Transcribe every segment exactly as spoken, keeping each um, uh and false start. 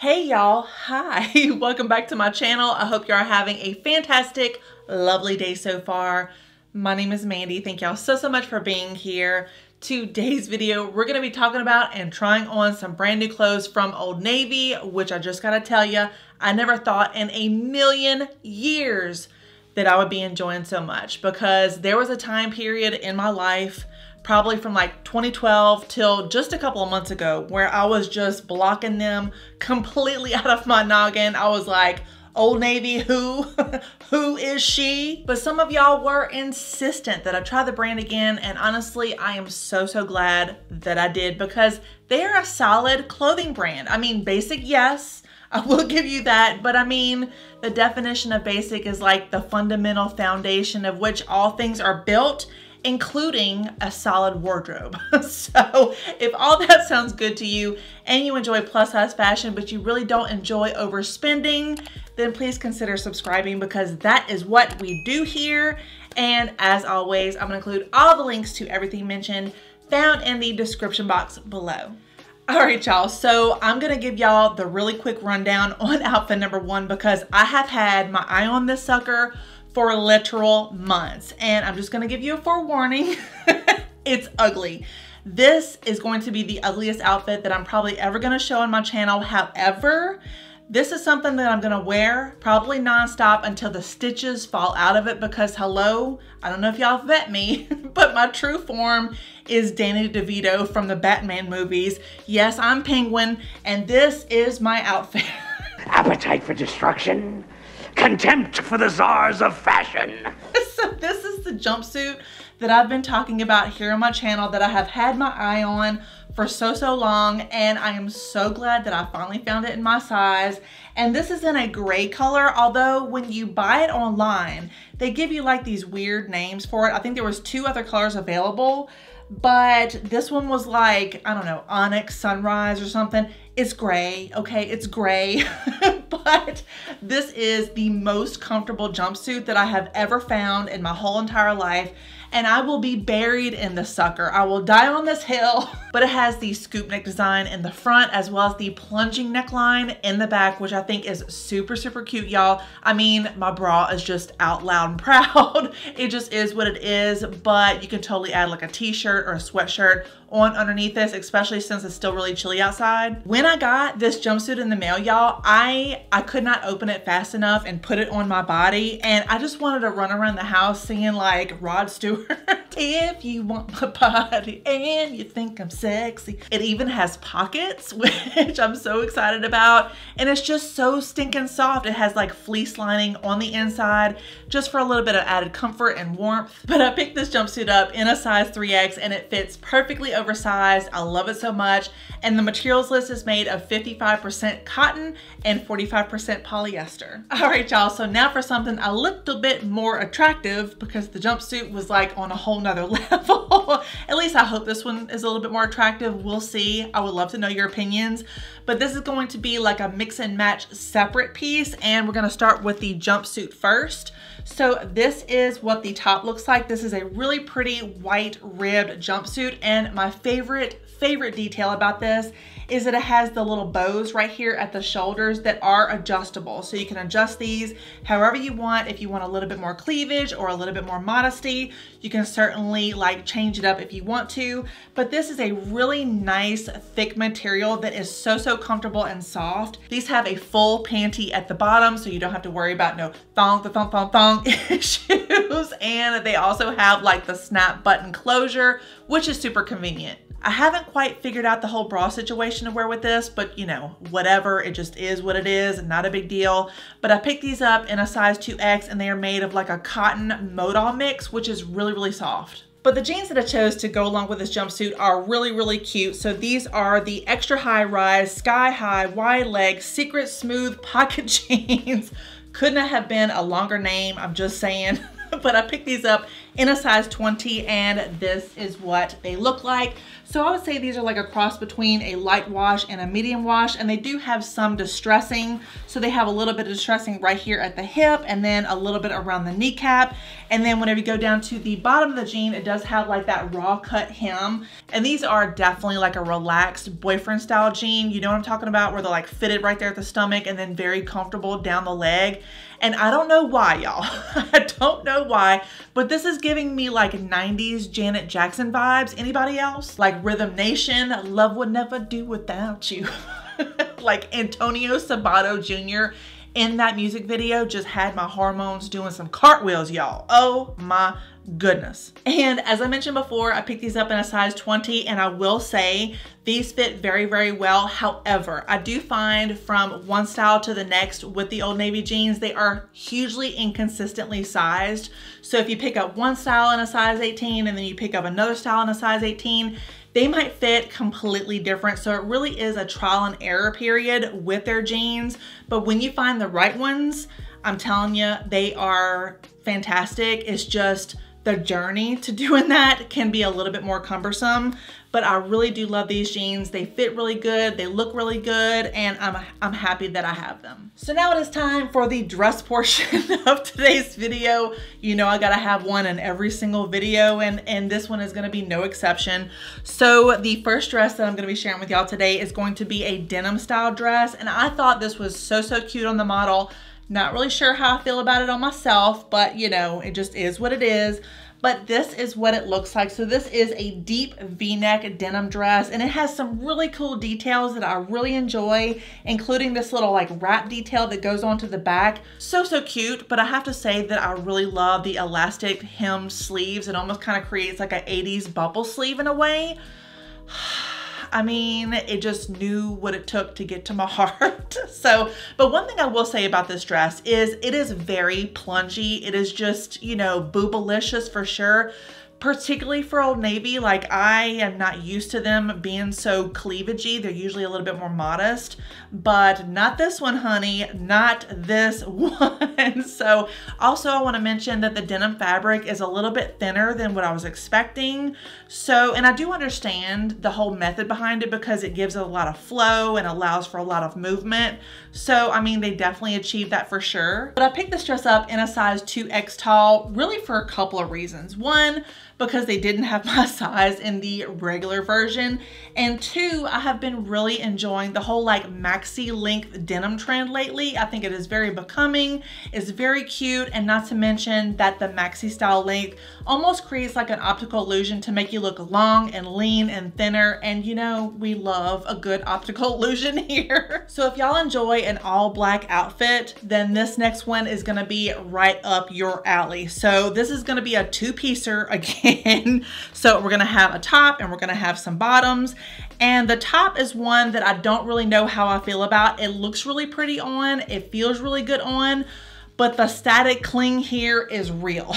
Hey y'all, hi, welcome back to my channel. I hope y'all are having a fantastic, lovely day so far. My name is Mandy. Thank y'all so, so much for being here. Today's video, we're gonna be talking about and trying on some brand new clothes from Old Navy, which I just gotta tell you, I never thought in a million years that I would be enjoying so much, because there was a time period in my life, probably from like twenty twelve till just a couple of months ago, where I was just blocking them completely out of my noggin. I was like, Old Navy, who? Who is she? But some of y'all were insistent that I try the brand again, and honestly, I am so, so glad that I did, because they're a solid clothing brand. I mean, basic, yes, I will give you that, but I mean, the definition of basic is like the fundamental foundation of which all things are built, including a solid wardrobe. So if all that sounds good to you and you enjoy plus size fashion, but you really don't enjoy overspending, then please consider subscribing, because that is what we do here. And as always, I'm gonna include all the links to everything mentioned found in the description box below. All right, y'all, so I'm gonna give y'all the really quick rundown on outfit number one, because I have had my eye on this sucker for literal months. And I'm just gonna give you a forewarning, it's ugly. This is going to be the ugliest outfit that I'm probably ever gonna show on my channel. However, this is something that I'm gonna wear probably nonstop until the stitches fall out of it, because hello, I don't know if y'all vet me, but my true form is Danny DeVito from the Batman movies. Yes, I'm Penguin, and this is my outfit. Appetite for destruction? Contempt for the czars of fashion. So this is the jumpsuit that I've been talking about here on my channel, that I have had my eye on for so, so long, and I am so glad that I finally found it in my size. And this is in a gray color, although when you buy it online, they give you like these weird names for it. I think there was two other colors available, but this one was like, I don't know, Onyx Sunrise or something. It's gray, okay, it's gray. But this is the most comfortable jumpsuit that I have ever found in my whole entire life, and I will be buried in the sucker. I will die on this hill. But it has the scoop neck design in the front, as well as the plunging neckline in the back, which I think is super, super cute, y'all. I mean, my bra is just out loud and proud. It just is what it is, but you can totally add like a t-shirt or a sweatshirt on underneath this, especially since it's still really chilly outside. When I got this jumpsuit in the mail, y'all, I, I could not open it fast enough and put it on my body, and I just wanted to run around the house singing like Rod Stewart. If you want my body and you think I'm sexy. It even has pockets, which I'm so excited about, and it's just so stinking soft. It has like fleece lining on the inside just for a little bit of added comfort and warmth. But I picked this jumpsuit up in a size three X, and it fits perfectly oversized. I love it so much, and the materials list is made of fifty-five percent cotton and forty-five percent polyester. All right, y'all, so now for something a little bit more attractive, because the jumpsuit was like on a whole nother level. At least I hope this one is a little bit more attractive. We'll see. I would love to know your opinions, but this is going to be like a mix and match separate piece, and we're gonna start with the jumpsuit first. So this is what the top looks like. This is a really pretty white ribbed jumpsuit, and my favorite, favorite detail about this is that it has the little bows right here at the shoulders that are adjustable. So you can adjust these however you want. If you want a little bit more cleavage or a little bit more modesty, you can certainly like change it up if you want to. But this is a really nice thick material that is so, so comfortable and soft. These have a full panty at the bottom, so you don't have to worry about no thong, thong, thong, thong issues. And they also have like the snap button closure, which is super convenient. I haven't quite figured out the whole bra situation to wear with this, but you know, whatever, it just is what it is, not a big deal. But I picked these up in a size two X, and they are made of like a cotton modal mix, which is really, really soft. But the jeans that I chose to go along with this jumpsuit are really, really cute. So these are the extra high rise, sky high, wide leg, secret smooth pocket jeans. Couldn't have been a longer name, I'm just saying. But I picked these up in a size twenty, and this is what they look like. So I would say these are like a cross between a light wash and a medium wash, and they do have some distressing. So they have a little bit of distressing right here at the hip and then a little bit around the kneecap. And then whenever you go down to the bottom of the jean, it does have like that raw cut hem. And these are definitely like a relaxed boyfriend style jean. You know what I'm talking about, where they're like fitted right there at the stomach and then very comfortable down the leg. And I don't know why, y'all. I don't know why, but this is giving me like nineties Janet Jackson vibes. Anybody else? Like Rhythm Nation, Love Would Never Do Without You. Like Antonio Sabato Junior in that music video just had my hormones doing some cartwheels, y'all. Oh my goodness. And as I mentioned before, I picked these up in a size twenty, and I will say these fit very, very well. However, I do find from one style to the next with the Old Navy jeans, they are hugely inconsistently sized. So if you pick up one style in a size eighteen and then you pick up another style in a size eighteen, they might fit completely different. So it really is a trial and error period with their jeans. But when you find the right ones, I'm telling you, they are fantastic. It's just the journey to doing that can be a little bit more cumbersome. But I really do love these jeans. They fit really good, they look really good, and I'm, I'm happy that I have them. So now it is time for the dress portion of today's video. You know I gotta have one in every single video, and, and this one is gonna be no exception. So the first dress that I'm gonna be sharing with y'all today is going to be a denim style dress, and I thought this was so, so cute on the model. Not really sure how I feel about it on myself, but you know, it just is what it is. But this is what it looks like. So this is a deep V-neck denim dress, and it has some really cool details that I really enjoy, including this little like wrap detail that goes onto the back. So, so cute, but I have to say that I really love the elastic hem sleeves. It almost kind of creates like an eighties bubble sleeve in a way. I mean, it just knew what it took to get to my heart. So, but one thing I will say about this dress is it is very plungy. It is just, you know, boobalicious for sure, particularly for Old Navy. Like, I am not used to them being so cleavagey. They're usually a little bit more modest, but not this one, honey, not this one. So also I wanna mention that the denim fabric is a little bit thinner than what I was expecting. So, and I do understand the whole method behind it because it gives it a lot of flow and allows for a lot of movement. So, I mean, they definitely achieved that for sure. But I picked this dress up in a size two X tall, really for a couple of reasons. One, because they didn't have my size in the regular version. And two, I have been really enjoying the whole like maxi length denim trend lately. I think it is very becoming, it's very cute, and not to mention that the maxi style length almost creates like an optical illusion to make you look long and lean and thinner. And you know, we love a good optical illusion here. So if y'all enjoy an all black outfit, then this next one is gonna be right up your alley. So this is gonna be a two-piecer again. So we're gonna have a top and we're gonna have some bottoms. And the top is one that I don't really know how I feel about. It looks really pretty on, it feels really good on, but the static cling here is real.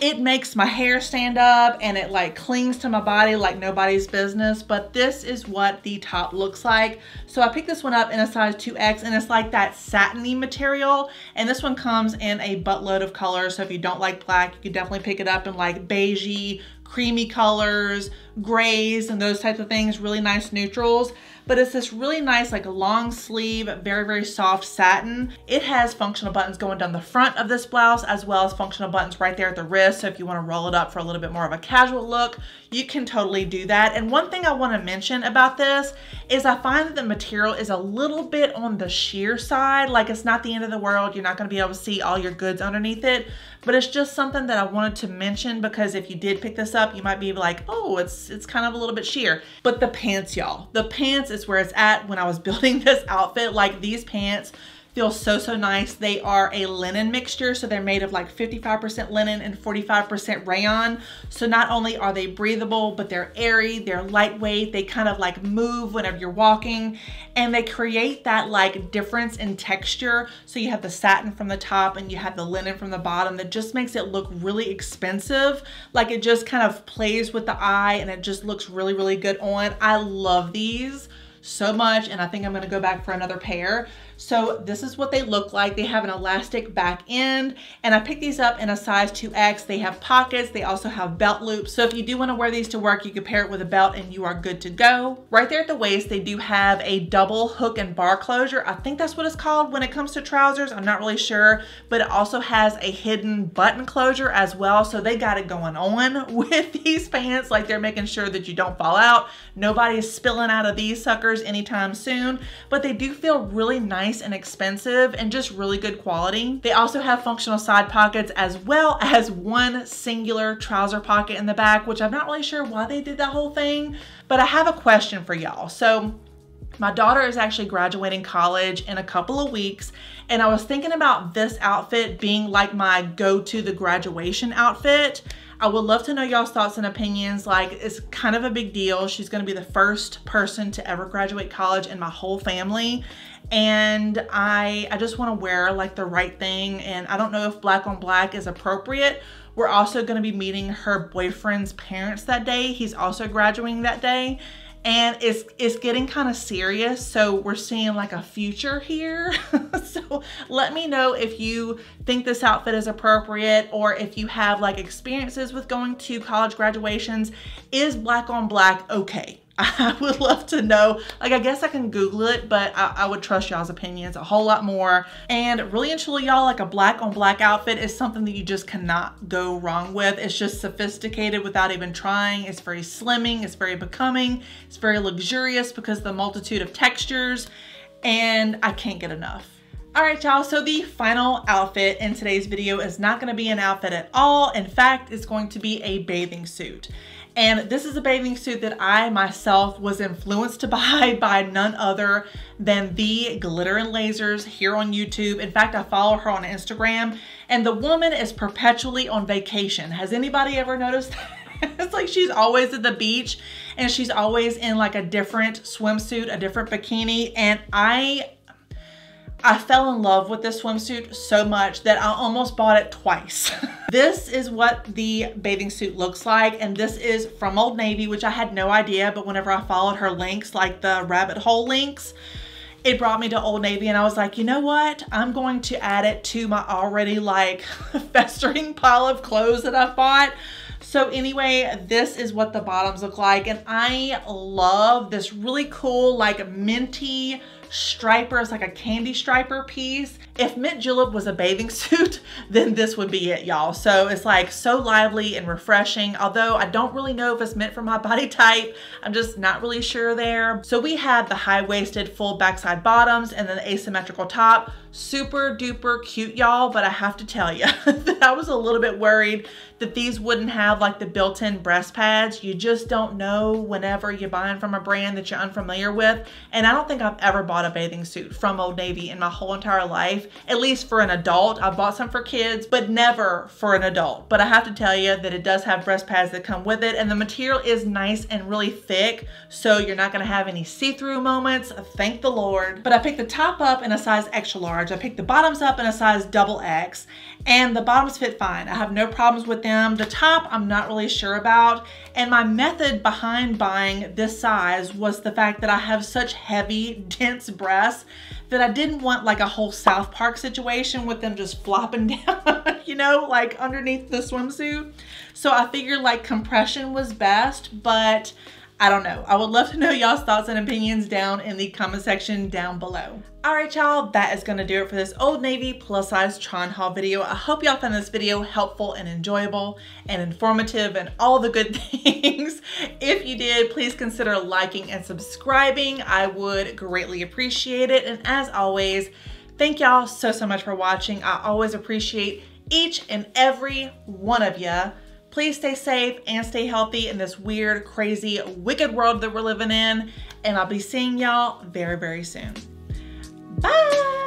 It makes my hair stand up and it like clings to my body like nobody's business, but this is what the top looks like. So I picked this one up in a size two X, and it's like that satiny material. And this one comes in a buttload of colors. So if you don't like black, you can definitely pick it up in like beigey, creamy colors, grays, and those types of things, really nice neutrals. But it's this really nice like long sleeve, very, very soft satin. It has functional buttons going down the front of this blouse, as well as functional buttons right there at the wrist. So if you wanna roll it up for a little bit more of a casual look, you can totally do that. And one thing I wanna mention about this is I find that the material is a little bit on the sheer side. Like, it's not the end of the world. You're not gonna be able to see all your goods underneath it, but it's just something that I wanted to mention, because if you did pick this up, you might be like, oh, it's it's kind of a little bit sheer. But the pants, y'all, the pants is where it's at. When I was building this outfit, like, these pants feel so, so nice. They are a linen mixture. So they're made of like fifty-five percent linen and forty-five percent rayon. So not only are they breathable, but they're airy, they're lightweight. They kind of like move whenever you're walking, and they create that like difference in texture. So you have the satin from the top and you have the linen from the bottom. That just makes it look really expensive. Like, it just kind of plays with the eye and it just looks really, really good on. I love these so much, and I think I'm gonna go back for another pair. So this is what they look like. They have an elastic back end, and I picked these up in a size two X. They have pockets. They also have belt loops. So if you do want to wear these to work, you can pair it with a belt and you are good to go. Right there at the waist, they do have a double hook and bar closure. I think that's what it's called when it comes to trousers. I'm not really sure, but it also has a hidden button closure as well. So they got it going on with these pants. Like, they're making sure that you don't fall out. Nobody's spilling out of these suckers anytime soon, but they do feel really nice and expensive and just really good quality. They also have functional side pockets as well as one singular trouser pocket in the back, which I'm not really sure why they did that whole thing, but I have a question for y'all. So my daughter is actually graduating college in a couple of weeks, and I was thinking about this outfit being like my go-to the graduation outfit. I would love to know y'all's thoughts and opinions. Like, it's kind of a big deal. She's gonna be the first person to ever graduate college in my whole family. And I, I just wanna wear like the right thing. And I don't know if black on black is appropriate. We're also gonna be meeting her boyfriend's parents that day. He's also graduating that day. And it's, it's getting kind of serious. So we're seeing like a future here. So let me know if you think this outfit is appropriate, or if you have like experiences with going to college graduations. Is black on black okay? I would love to know. Like, I guess I can Google it, but I, I would trust y'all's opinions a whole lot more. And really and truly, y'all, like, a black on black outfit is something that you just cannot go wrong with. It's just sophisticated without even trying. It's very slimming, it's very becoming, it's very luxurious because of the multitude of textures, and I can't get enough. All right, y'all, so the final outfit in today's video is not gonna be an outfit at all. In fact, it's going to be a bathing suit. And this is a bathing suit that I myself was influenced to buy by none other than the Glitter and Lasers here on YouTube. In fact, I follow her on Instagram, and the woman is perpetually on vacation. Has anybody ever noticed that? It's like she's always at the beach, and she's always in like a different swimsuit, a different bikini. And I... I fell in love with this swimsuit so much that I almost bought it twice. This is what the bathing suit looks like, and this is from Old Navy, which I had no idea, but whenever I followed her links, like the rabbit hole links, it brought me to Old Navy, and I was like, you know what? I'm going to add it to my already like festering pile of clothes that I bought. So anyway, this is what the bottoms look like, and I love this really cool like minty striper. It's like a candy striper piece. If Mint Julep was a bathing suit, then this would be it, y'all. So it's like so lively and refreshing, although I don't really know if it's meant for my body type. I'm just not really sure there. So we have the high-waisted full backside bottoms and then the asymmetrical top. Super duper cute, y'all, but I have to tell you that I was a little bit worried that these wouldn't have like the built-in breast pads. You just don't know whenever you're buying from a brand that you're unfamiliar with. And I don't think I've ever bought a bathing suit from Old Navy in my whole entire life, at least for an adult. I've bought some for kids, but never for an adult. But I have to tell you that it does have breast pads that come with it, and the material is nice and really thick, so you're not gonna have any see-through moments, thank the Lord. But I picked the top up in a size extra large. I picked the bottoms up in a size double X, and the bottoms fit fine. I have no problems with them. The top, I'm not really sure about. And my method behind buying this size was the fact that I have such heavy, dense breasts that I didn't want like a whole South Park situation with them just flopping down, you know, like underneath the swimsuit. So I figured like compression was best, but I don't know. I would love to know y'all's thoughts and opinions down in the comment section down below. All right, y'all, that is gonna do it for this Old Navy plus size Tron haul video. I hope y'all found this video helpful and enjoyable and informative and all the good things. If you did, please consider liking and subscribing. I would greatly appreciate it. And as always, thank y'all so, so much for watching. I always appreciate each and every one of you. Please stay safe and stay healthy in this weird, crazy, wicked world that we're living in. And I'll be seeing y'all very, very soon. Bye.